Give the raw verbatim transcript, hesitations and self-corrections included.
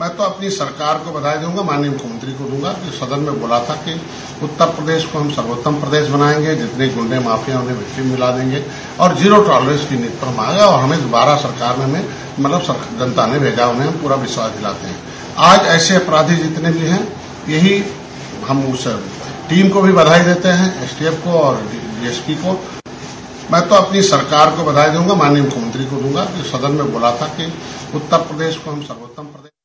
मैं तो अपनी सरकार को बधाई दूंगा, माननीय मुख्यमंत्री को दूंगा कि सदन में बोला था कि उत्तर प्रदेश को हम सर्वोत्तम प्रदेश बनाएंगे, जितने गुंडे माफिया उन्हें मिट्टी मिला देंगे और जीरो टॉलरेंस की नीति पर मांगा और हमें दोबारा सरकार में मतलब जनता ने भेजा, उन्हें हम पूरा विश्वास दिलाते हैं। आज ऐसे अपराधी जितने भी हैं, यही हम उस टीम को भी बधाई देते हैं, एसटीएफ को और डीएसपी को। मैं तो अपनी सरकार को बधाई दूंगा, माननीय मुख्यमंत्री को दूंगा कि सदन में बोला था कि उत्तर प्रदेश को हम सर्वोत्तम प्रदेश